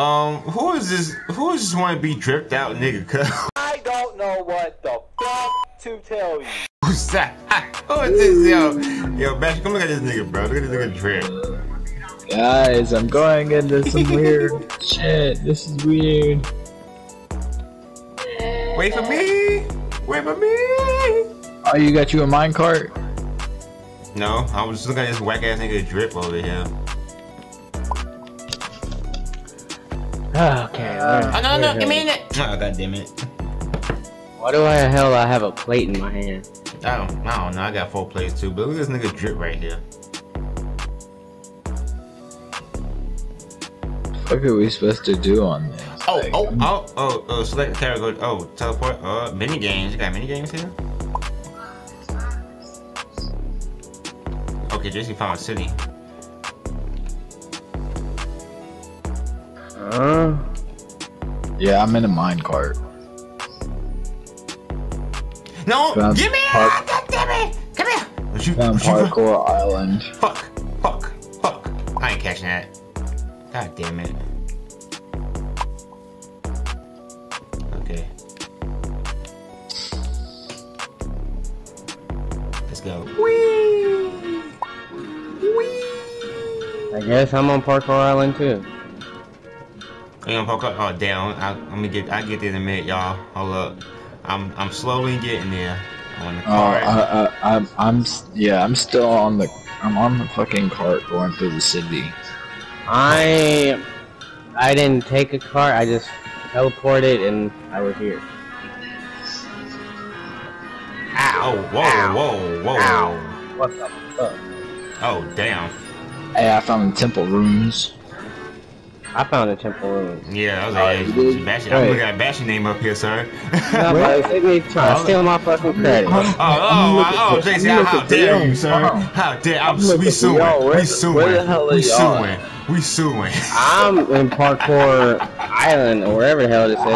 Who is this want to be dripped out nigga? Cause I don't know what the fuck to tell you. Who's that? Who is this, yo? Yo, Bash, come look at this nigga, bro. Look at this nigga drip. Guys, I'm going into some weird shit. This is weird. Wait for me! Wait for me! Oh, you got you a minecart? No, I was just looking at this whack ass nigga drip over here. Okay. Oh no, give me it! Oh god damn it! Why do I the hell I have a plate in my hand? I don't know. I got four plates too, but look at this nigga drip right here. What are we supposed to do on this? Oh! Select character. Oh, teleport. Mini games. You got mini games here? Okay, JC found a city. Yeah, I'm in a minecart. No, give me out! God damn it! Come here! Parkour Island. Fuck! I ain't catching that. God damn it. Okay. Let's go. Whee! Whee! I guess I'm on Parkour Island too. I'm gonna parkour. Oh damn! I get there in a minute, y'all. Hold up. I'm slowly getting there. On the cart. I'm still on the. I'm on the fucking cart going through the city. I didn't take a cart. I just teleported and I was here. Ow! Whoa! Ow. Whoa! Whoa! Ow. What the fuck? Oh damn! Hey, I found the temple ruins. I found a temple ruin. Yeah, I was like, hey, I'm looking at Bash's name up here, sir. No, bro, they trying to steal my fucking credit. Oh, JC, how dare you, sir? How dare we suing. We suing. I'm in Parkour Island, or wherever the hell this is. How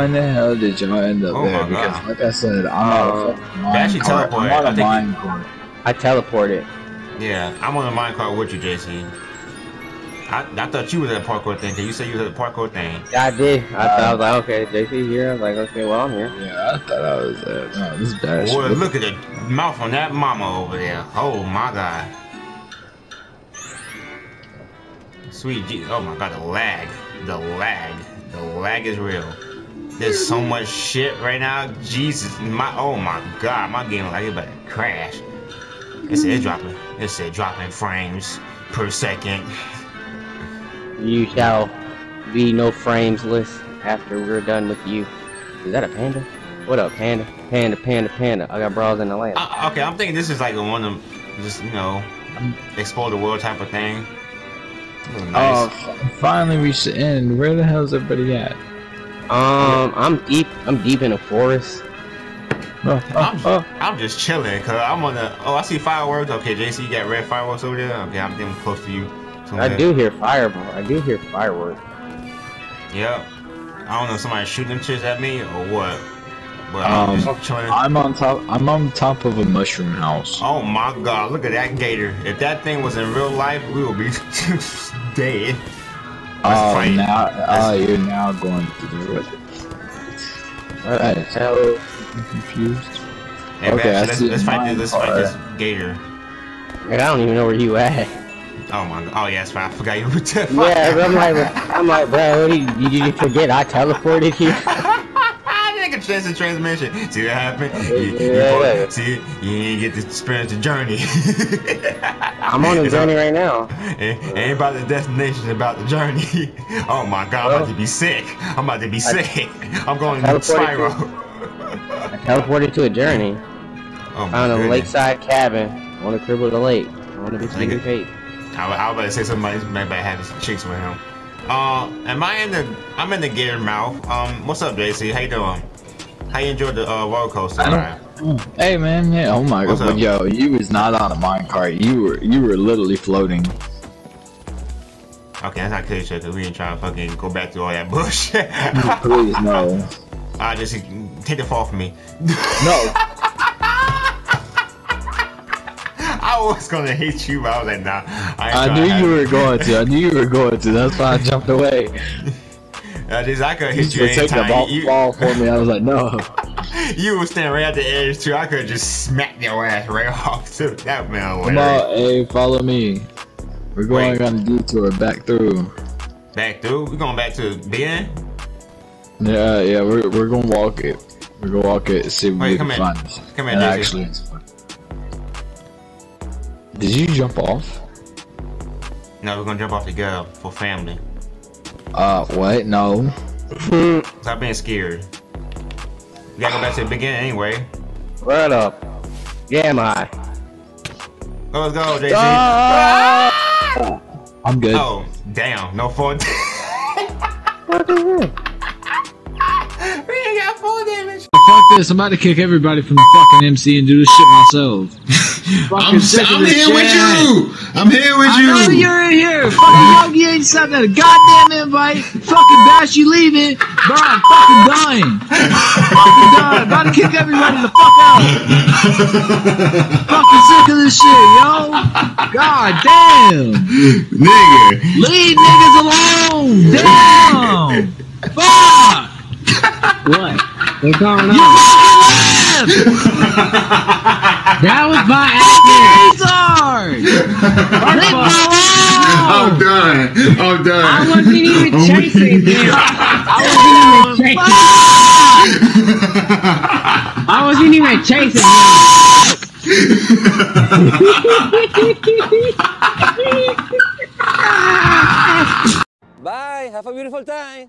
in the hell did you end up there? Because like I said, Bash, you teleported. I'm on a minecart. I teleported. Yeah, I'm on a minecart with you, JC. I thought you was at a parkour thing. Cause you said you was at a parkour thing. Yeah, I did. I was like, okay, JC here. I was like, okay, well, I'm here. Yeah, I thought I was there. No, this is bad. Boy, look at the mouth on that mama over there. Oh my god. Sweet Jesus. Oh my god, the lag is real. There's so much shit right now. Jesus, oh my god, my game like it's about to crash. It's dropping frames per second. You shall be no framesless after we're done with you. Is that a panda? What up, panda? Panda. I got bras in the land. Okay, I'm thinking this is like one of them, just, you know, explore the world type of thing. Oh, nice. Finally reached the end. Where the hell is everybody at? I'm deep in the forest. I'm just chilling, cause I'm on the. Oh, I see fireworks. Okay, JC, you got red fireworks over there. Okay, I'm getting close to you. I do hear fireball. I do hear fireworks. Yep. I don't know if somebody's shooting them shit at me or what. But I'm on top of a mushroom house. Oh my god, look at that gator. If that thing was in real life, we would be dead. Oh, now you're now going to do it. Alright, so I'm confused. Hey, okay, let's fight this gator. I don't even know where you at. Oh my god! Oh yeah, that's right. I forgot you were teleporting. Yeah, but I'm like, bro, did you forget I teleported here? I didn't get a chance to transmission. See what happened? You didn't get to experience the journey. I'm on a journey right now. Ain't about the destination, about the journey. Oh my god, I'm about to be sick. I'm going to Spyro. I teleported to a journey. Oh my found a lakeside cabin on the crib of the lake. I want to be sneaky paid. I was about to say somebody's might have some chicks with him. I'm in the gator mouth. What's up, JC? How you doing? How you enjoyed the roller coaster ride? Hey man, yeah. Oh my god, yo, you was not on a minecart. You were literally floating. Okay, that's not clear shit because we ain't trying to fucking go back through all that bullshit. Please no. I just take the fall from me. No. I I was gonna hit you, but I was like, nah. I knew you were going to. That's why I jumped away. I could hit you anytime. You took the ball for me. I was like, no. You were standing right at the edge too. I could just smack your ass right off. That man. Come on, hey, follow me. We're going on a detour back through. Back through? We're going back to Ben? Yeah, yeah. We're gonna walk it. We're gonna walk it. See what we can find. Come here, actually. Did you jump off? No, we're gonna jump off together for family. What? No. Stop being scared. We gotta go back to the beginning anyway. Right up. Yeah, my. Let's go, JC. Ah! I'm good. Oh, damn. No fall damage. What the heck? We ain't got fall damage. Fuck this. I'm about to kick everybody from the fucking MC and do this shit myself. I'm here with you! I'm here with you! I know you're in here! Fucking Yogi ain't sent a goddamn invite! Fucking Bash, you leaving! Bro, I'm fucking dying! Fucking dying! About to kick everybody the fuck out! Fucking sick of this shit, yo! God damn! Nigga! Leave niggas alone! Damn! Fuck! What? What's going on? You fucking left! That was my accident! I'm done. I'm done. I wasn't even chasing him. I wasn't even chasing him. Bye. Have a beautiful time.